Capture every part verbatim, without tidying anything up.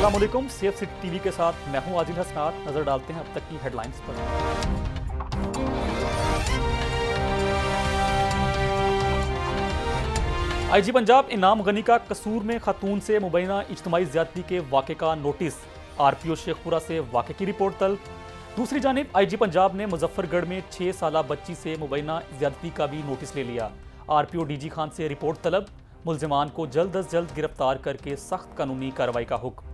अस्सलाम वालेकुम, safe city TV के साथ मैं हूं आजिद हसनात। नजर डालते हैं अब तक की हेडलाइंस पर। आईजी पंजाब इनाम गनी का कसूर में खातून से मुबैना इज्तमाई ज्यादती के वाक़े का नोटिस, आरपीओ शेखपुरा से वाक़े की रिपोर्ट तलब। दूसरी जानिब आईजी पंजाब ने मुजफ्फरगढ़ में छः साला बच्ची से मुबैना ज्यादती का भी नोटिस ले लिया, आरपीओ डीजी खान से रिपोर्ट तलब। मुलजिमान को जल्द अज जल्द गिरफ्तार करके सख्त कानूनी कार्रवाई का हुक्म।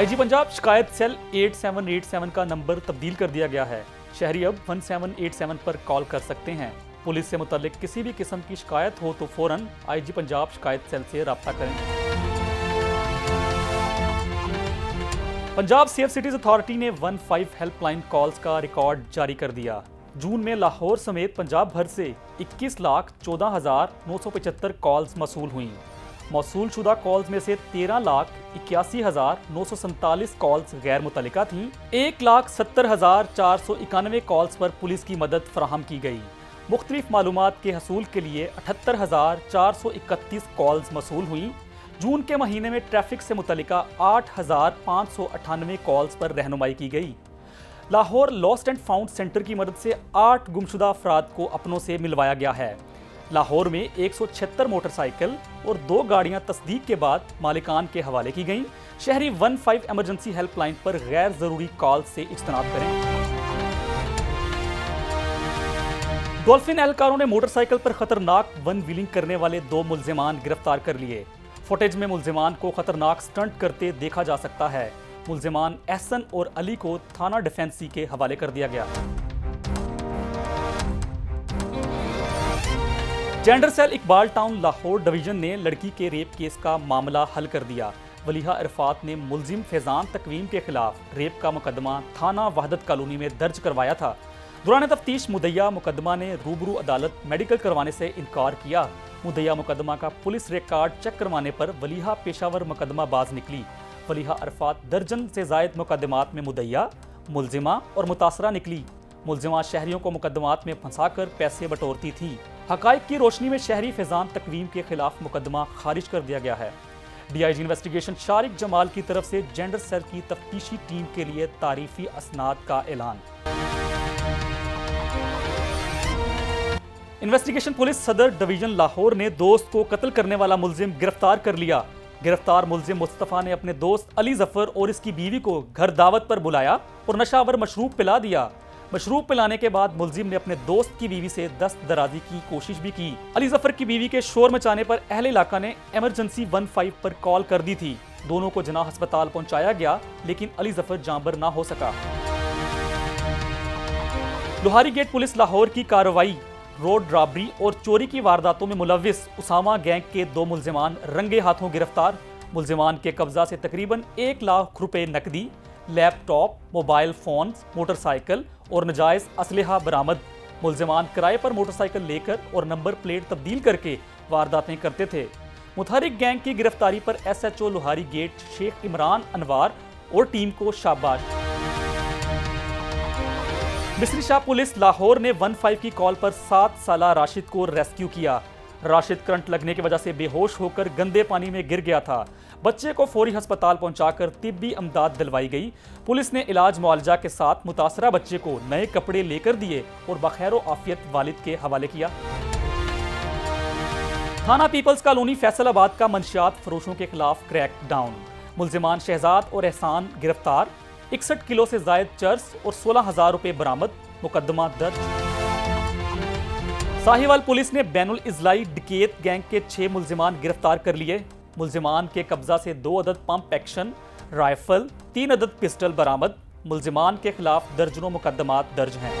आईजी पंजाब शिकायत सेल आठ सात आठ सात का नंबर तब्दील कर दिया गया है, शहरी अब एक सात आठ सात पर कॉल कर सकते हैं। पुलिस से मुतल्लिक किसी भी किस्म की शिकायत हो तो फौरन आईजी पंजाब शिकायत सेल से रब्ता करें। पंजाब सेफ सिटीज अथॉरिटी ने पंद्रह हेल्पलाइन कॉल्स का रिकॉर्ड जारी कर दिया। जून में लाहौर समेत पंजाब भर से इक्कीस लाख चौदह हज़ार नौ सौ पचहत्तर कॉल्स मसूल हुई। मौसूल शुदा कॉल्स में से तेरह लाख इक्यासी हज़ार नौ सौ सैंतालीस कॉल्स गैर मुतलिका थीं। एक लाख सत्तर हज़ार चार सौ इक्यानवे कॉल्स पर पुलिस की मदद फराहम की गई। मुख्तलिफ मालूमात के हसूल के लिए अठहत्तर हज़ार चार सौ इकतीस कॉल्स मसूल हुई। जून के महीने में ट्रैफिक से मुतलिका आठ हज़ार पाँच सौ अट्ठानवे कॉल्स पर रहनुमाई की गई। Lahore lost and found centre की मदद से आठ गुमशुदा अफराद को अपनों से मिलवाया गया है। लाहौर में एक सौ छिहत्तर मोटरसाइकिल और दो गाड़ियां तस्दीक के बाद मालिकान के हवाले की गईं। शहरी वन फाइव एमरजेंसी हेल्पलाइन पर गैर ज़रूरी कॉल से इज्तनाब करें। डॉल्फिन एहलकारों ने मोटरसाइकिल पर खतरनाक वन व्हीलिंग करने वाले दो मुलजिमान गिरफ्तार कर लिए। फुटेज में मुलजिमान को खतरनाक स्टंट करते देखा जा सकता है। मुलजिमान एहसन और अली को थाना डिफेंसी के हवाले कर दिया गया। Gender cell Iqbal town Lahore division ने लड़की के रेप केस का मामला हल कर दिया। वलीहा अरफात ने मुलजिम फैजान तकवीम के खिलाफ रेप का मुकदमा थाना वहदत कॉलोनी में दर्ज करवाया था। दौरान तफ्तीश मुदैया मुकदमा ने रूबरू अदालत मेडिकल करवाने से इनकार किया। मुदैया मुकदमा का पुलिस रिकॉर्ड चेक करवाने पर वलीहा पेशावर मुकदमा बाज निकली। वलीहा अरफात दर्जन से जायद मुकदमात में मुदैया, मुलजिमा और मुतासरा निकली। मुलजिमा शहरियों को मुकदमात में फंसाकर पैसे बटोरती थी। हकायक की रोशनी में शहरी फैजान तकवीम के खिलाफ मुकदमा खारिज कर दिया गया है। डीआईजी इन्वेस्टिगेशन शारिक जमाल की तरफ से जेंडर सेल की तफ्तीशी टीम के लिए तारीफी असनाद का ऐलान। Investigation police Sadar division Lahore ने दोस्त को कत्ल करने वाला मुलजिम गिरफ्तार कर लिया। गिरफ्तार मुलजिम मुस्तफ़ा ने अपने दोस्त अली जफर और इसकी बीवी को घर दावत पर बुलाया और नशावर मशरूब पिला दिया। मशरूब पिलाने के बाद मुलजिम ने अपने दोस्त की बीवी से दस्त दराजी की कोशिश भी की। अली जफर की बीवी के शोर मचाने पर अहले इलाका ने एमरजेंसी पंद्रह पर कॉल कर दी थी। दोनों को जना हस्पताल पहुंचाया गया, लेकिन अली जफर जांबर ना हो सका। लोहारी गेट पुलिस लाहौर की कार्रवाई। रोड रॉबरी और चोरी की वारदातों में मुलविस उसामा गैंग के दो मुलजिमान रंगे हाथों गिरफ्तार। मुलजिमान के कब्जा से तकरीबन एक लाख रुपए नकदी, लैपटॉप, मोबाइल फोन, मोटरसाइकिल और नजायज असलहा बरामद। मुलजिमान किराए पर मोटरसाइकिल लेकर और नंबर प्लेट तब्दील करके वारदातें करते थे। मुतहरिक गैंग की गिरफ्तारी पर एसएचओ लोहारी गेट शेख इमरान अनवार और टीम को शाबाश। मिस्री शाह पुलिस लाहौर ने पंद्रह की कॉल पर सात साला राशिद को रेस्क्यू किया। राशिद करंट लगने की वजह से बेहोश होकर गंदे पानी में गिर गया था। बच्चे को फौरी हस्पताल पहुंचाकर तिब्बी अमदाद दिलवाई गई। पुलिस ने इलाज मुआलजा के साथ मुतासरा बच्चे को नए कपड़े लेकर दिए और बखैर आफियत वालिद के हवाले किया। थाना पीपल्स कॉलोनी फैसलाबाद का मंशियात फरोशों के खिलाफ क्रैक डाउन। मुलजिमान शहजाद और एहसान गिरफ्तार। इकसठ किलो से जायद चर्स और सोलह हजार रुपये बरामद, मुकदमा दर्ज। साहिवाल पुलिस ने बैनुल इस्लाई डकैत गैंग के छह मुलजिमान गिरफ्तार कर लिए। मुलजिमान के कब्जा से दो अदद पंप एक्शन राइफल, तीन अदद पिस्टल बरामद। मुलजिमान के खिलाफ दर्जनों मुकदमात दर्ज हैं।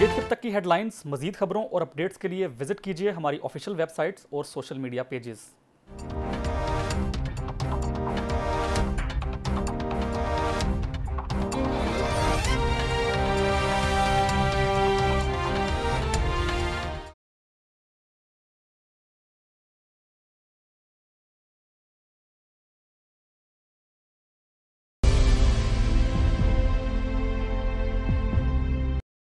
ये तब तक की हेडलाइंस। मजीद खबरों और अपडेट्स के लिए विजिट कीजिए हमारी ऑफिशियल वेबसाइट्स और सोशल मीडिया पेजेस।